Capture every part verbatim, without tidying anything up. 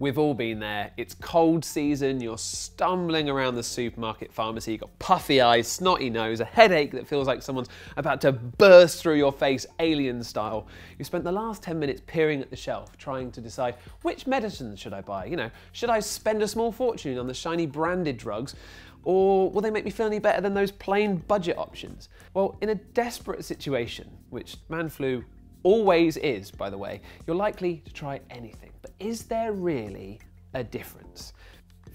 We've all been there. It's cold season, you're stumbling around the supermarket pharmacy, you've got puffy eyes, snotty nose, a headache that feels like someone's about to burst through your face, alien style. You spent the last ten minutes peering at the shelf, trying to decide which medicines should I buy? You know, should I spend a small fortune on the shiny branded drugs? Or will they make me feel any better than those plain budget options? Well, in a desperate situation, which man flu always is, by the way, you're likely to try anything. But is there really a difference?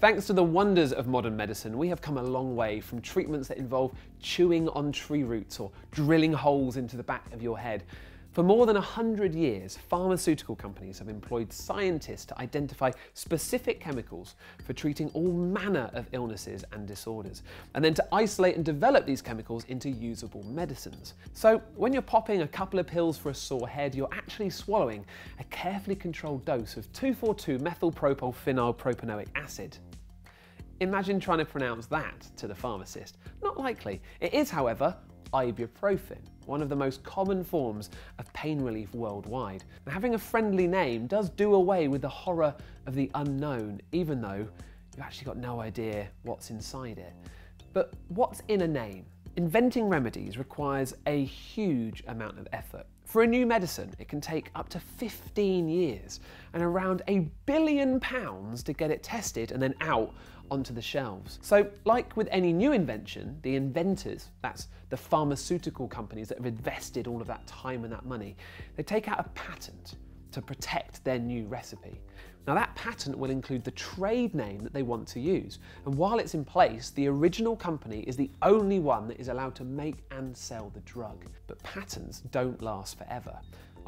Thanks to the wonders of modern medicine, we have come a long way from treatments that involve chewing on tree roots or drilling holes into the back of your head. For more than one hundred years, pharmaceutical companies have employed scientists to identify specific chemicals for treating all manner of illnesses and disorders, and then to isolate and develop these chemicals into usable medicines. So when you're popping a couple of pills for a sore head, you're actually swallowing a carefully controlled dose of two four two methylpropylphenylpropanoic acid. Imagine trying to pronounce that to the pharmacist. Not likely. It is, however, ibuprofen, one of the most common forms of pain relief worldwide. And having a friendly name does do away with the horror of the unknown, even though you've actually got no idea what's inside it. But what's in a name? Inventing remedies requires a huge amount of effort. For a new medicine, it can take up to fifteen years and around a billion pounds to get it tested and then out onto the shelves. So, like with any new invention, the inventors, that's the pharmaceutical companies that have invested all of that time and that money, they take out a patent to protect their new recipe. Now that patent will include the trade name that they want to use, and while it's in place, the original company is the only one that is allowed to make and sell the drug. But patents don't last forever.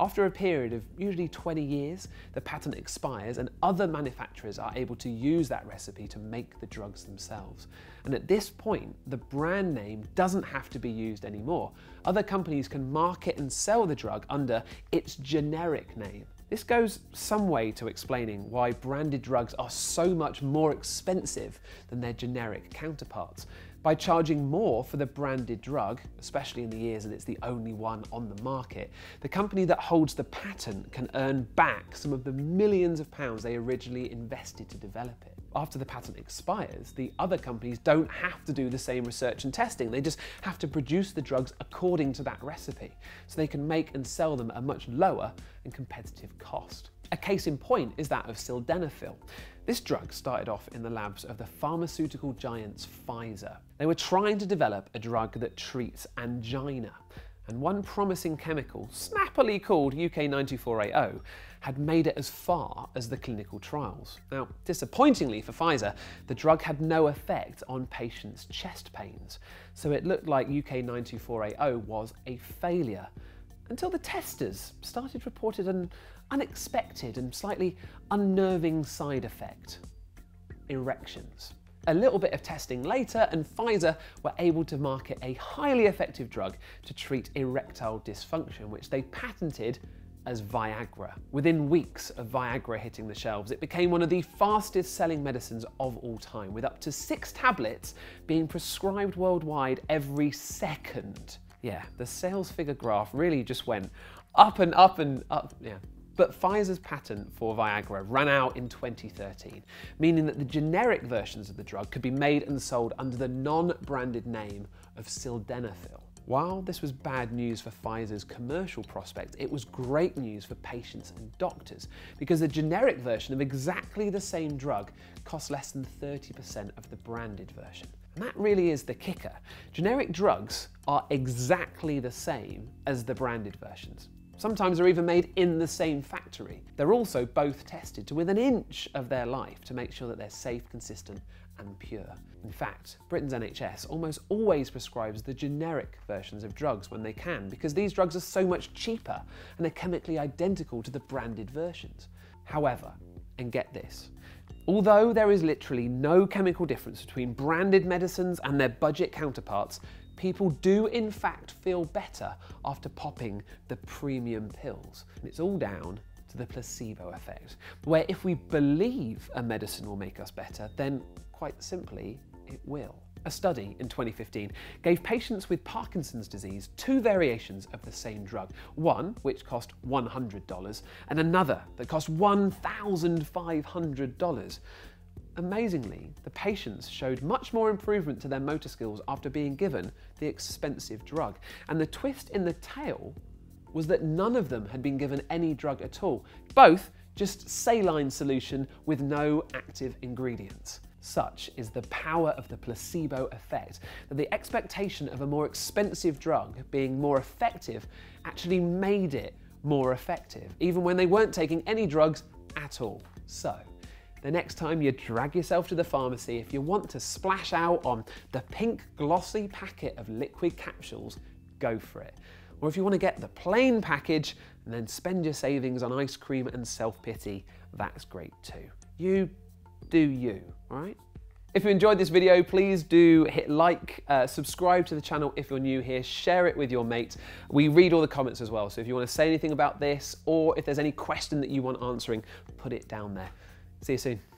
After a period of usually twenty years, the patent expires and other manufacturers are able to use that recipe to make the drugs themselves. And at this point, the brand name doesn't have to be used anymore. Other companies can market and sell the drug under its generic name. This goes some way to explaining why branded drugs are so much more expensive than their generic counterparts. By charging more for the branded drug, especially in the years that it's the only one on the market, the company that holds the patent can earn back some of the millions of pounds they originally invested to develop it. After the patent expires, the other companies don't have to do the same research and testing. They just have to produce the drugs according to that recipe, so they can make and sell them at a much lower and competitive cost. A case in point is that of sildenafil. This drug started off in the labs of the pharmaceutical giants Pfizer. They were trying to develop a drug that treats angina, and one promising chemical, snappily called U K nine two four eight zero, had made it as far as the clinical trials. Now, disappointingly for Pfizer, the drug had no effect on patients' chest pains, so it looked like U K nine two four eight zero was a failure, until the testers started reporting an unexpected and slightly unnerving side effect: erections. A little bit of testing later, and Pfizer were able to market a highly effective drug to treat erectile dysfunction, which they patented as Viagra. Within weeks of Viagra hitting the shelves, it became one of the fastest selling medicines of all time, with up to six tablets being prescribed worldwide every second. Yeah, the sales figure graph really just went up and up and up, yeah. But Pfizer's patent for Viagra ran out in twenty thirteen, meaning that the generic versions of the drug could be made and sold under the non-branded name of sildenafil. While this was bad news for Pfizer's commercial prospects, it was great news for patients and doctors, because the generic version of exactly the same drug costs less than thirty percent of the branded version. And that really is the kicker. Generic drugs are exactly the same as the branded versions. Sometimes they're even made in the same factory. They're also both tested to within an inch of their life to make sure that they're safe, consistent, and pure. In fact, Britain's N H S almost always prescribes the generic versions of drugs when they can, because these drugs are so much cheaper and they're chemically identical to the branded versions. However, and get this, although there is literally no chemical difference between branded medicines and their budget counterparts, people do in fact feel better after popping the premium pills. And it's all down to the placebo effect, where if we believe a medicine will make us better, then quite simply, it will. A study in twenty fifteen gave patients with Parkinson's disease two variations of the same drug, one which cost one hundred dollars and another that cost one thousand five hundred dollars. Amazingly, the patients showed much more improvement to their motor skills after being given the expensive drug. And the twist in the tale was that none of them had been given any drug at all, both just saline solution with no active ingredients. Such is the power of the placebo effect, that the expectation of a more expensive drug being more effective actually made it more effective, even when they weren't taking any drugs at all. So, the next time you drag yourself to the pharmacy, if you want to splash out on the pink glossy packet of liquid capsules, go for it. Or if you want to get the plain package and then spend your savings on ice cream and self-pity, that's great too. You do you, right? If you enjoyed this video, please do hit like, uh, subscribe to the channel if you're new here, share it with your mates. We read all the comments as well, so if you want to say anything about this or if there's any question that you want answering, put it down there. See you soon.